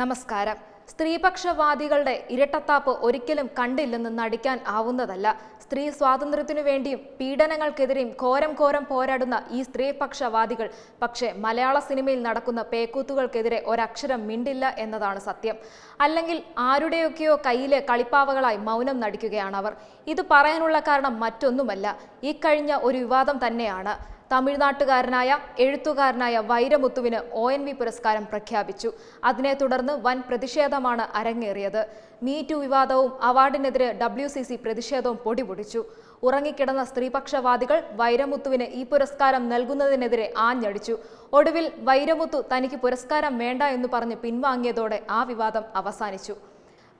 Namaskaram. സ്ത്രീപക്ഷവാദികളുടെ ഇരട്ടത്താപ്പ് ഒരിക്കലും കണ്ടില്ലെന്ന് നടിക്കാൻ ആവുന്നതല്ല. സ്ത്രീ സ്വാതന്ത്ര്യത്തിനു വേണ്ടിയും പീഡനങ്ങൾക്കെതിരെയും കോരം പോരാടുന്ന ഈ സ്ത്രീപക്ഷവാദികൾ പക്ഷേ മലയാള സിനിമയിൽ നടക്കുന്ന പേക്കൂത്തുകൾക്കെതിരെ ഒരക്ഷരം മിണ്ടില്ല എന്നതാണ് സത്യം. അല്ലെങ്കിൽ ആരുടെയൊക്കെയോ കയ്യിലെ കളിപ്പാവകളായി മൗനം നടിക്കുകയാണ് അവർ. ഇത് പറയാനുള്ള കാരണം മറ്റൊന്നുമല്ല, ഈ കഴിഞ്ഞ ഒരു വിവാദം തന്നെയാണ്. തമിഴ്നാട്ടുകാരനായ എഴുത്തുകാരനായ വൈരമുത്തുവിന് ONV പുരസ്കാരം പ്രഖ്യാപിച്ചു. അതിനെ തുടർന്ന് വൻ പ്രതിഷേധമാണ് അരങ്ങേറിയത്. മീറ്റു വിവാദവും അവാർഡിനെതിരെ WCC പ്രതിഷേധവും പൊടിപൊടിച്ചു. ഉറങ്ങിക്കിടന്ന സ്ത്രീപക്ഷവാദികൾ വൈരമുത്തുവിന് ഈ പുരസ്കാരം നൽകുന്നതിനെതിരെ ആഞ്ഞടിച്ചു. ഒടുവിൽ വൈരമുത്തു തനിക്ക് പുരസ്കാരം വേണ്ട എന്ന് പറഞ്ഞ് പിൻവാങ്ങിയതോടെ ആ വിവാദം അവസാനിച്ചു.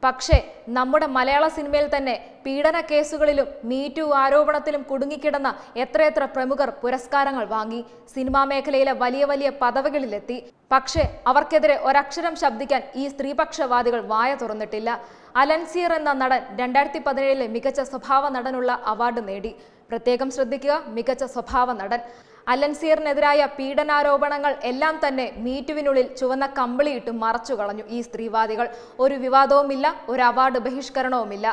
പക്ഷേ നമ്മുടെ മലയാള സിനിമയിൽ തന്നെ പീഡന കേസുകളിലും മീറ്റു ആരോപണത്തിലും കുടുങ്ങിക്കിടന്ന എത്രയെത്ര പ്രമുഖർ പുരസ്കാരങ്ങൾ വാങ്ങി, സിനിമാ മേഖലയിലെ വലിയ പദവികളിലെത്തി. പക്ഷേ അവർക്കെതിരെ ഒരക്ഷരം ശബ്ദിക്കാൻ ഈ സ്ത്രീപക്ഷവാദികൾ വായ തുറന്നിട്ടില്ല. അലൻസിയർ എന്ന നടൻ 2017 മികച്ച സ്വഭാവ നടനുള്ള അവാർഡ് നേടി. പ്രത്യേകം ശ്രദ്ധിക്കുക, മികച്ച സ്വഭാവ നടൻ. അലൻസിയറിനെതിരായ പീഡനാരോപണങ്ങൾ എല്ലാം തന്നെ മീറ്റുവിനുള്ളിൽ ചുവന്ന കമ്പിളിയിട്ട് മറച്ചു കളഞ്ഞു ഈ സ്ത്രീവാദികൾ. ഒരു വിവാദവുമില്ല, ഒരു അവാർഡ് ബഹിഷ്കരണവുമില്ല.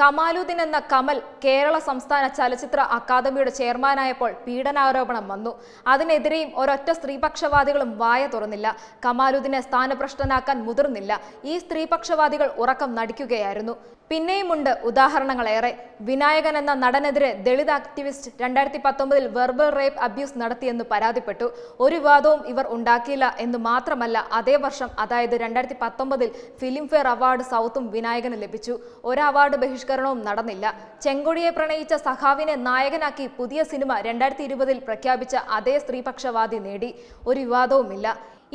കമാലുദ്ദീൻ എന്ന കമൽ കേരള സംസ്ഥാന ചലച്ചിത്ര അക്കാദമിയുടെ ചെയർമാനായപ്പോൾ പീഡനാരോപണം വന്നു. അതിനെതിരെയും ഒരൊറ്റ സ്ത്രീപക്ഷവാദികളും വായ തുറന്നില്ല. കമാലുദ്ദീനെ സ്ഥാനഭ്രഷ്ടനാക്കാൻ മുതിർന്നില്ല. ഈ സ്ത്രീപക്ഷവാദികൾ ഉറക്കം നടിക്കുകയായിരുന്നു. പിന്നെയുമുണ്ട് ഉദാഹരണങ്ങളേറെ. വിനായകൻ എന്ന നടനെതിരെ Dalit activist 2019 verbal rape abuse നടത്തിയെന്ന് പരാതിപ്പെട്ടു. ഒരു വിവാദവും ഇവർ ഉണ്ടാക്കിയില്ല എന്ന് മാത്രമല്ല, അതേ വർഷം, അതായത് 2019 ഫിലിംഫെയർ അവാർഡ് സൗത്തും വിനായകന് ലഭിച്ചു. ഒരു അവാർഡ് ബഹിഷ്കരണവും നടന്നില്ല. ചെങ്കൊടിയെ പ്രണയിച്ച സഖാവിനെ നായകനാക്കി പുതിയ സിനിമ 2020 പ്രഖ്യാപിച്ച അതേ സ്ത്രീപക്ഷവാദി നേടി. ഒരു വിവാദവുമില്ല.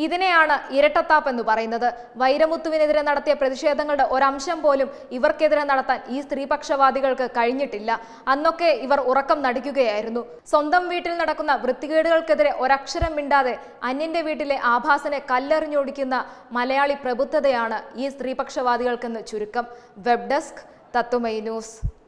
ഇതിനെയാണ് ഇരട്ടത്താപ്പ് എന്ന് പറയുന്നത്. വൈരമുത്തുവിനെതിരെ നടത്തിയ പ്രതിഷേധങ്ങളുടെ ഒരംശം പോലും ഇവർക്കെതിരെ നടത്താൻ ഈ സ്ത്രീപക്ഷവാദികൾക്ക് കഴിഞ്ഞിട്ടില്ല. അന്നൊക്കെ ഇവർ ഉറക്കം നടിക്കുകയായിരുന്നു. സ്വന്തം വീട്ടിൽ നടക്കുന്ന വൃത്തികേടുകൾക്കെതിരെ ഒരക്ഷരം മിണ്ടാതെ അന്യന്റെ വീട്ടിലെ ആഭാസനെ കല്ലെറിഞ്ഞൊടിക്കുന്ന മലയാളി പ്രബുദ്ധതയാണ് ഈ സ്ത്രീപക്ഷവാദികൾക്കെന്ന് ചുരുക്കം. Web desk Tatwamayi news.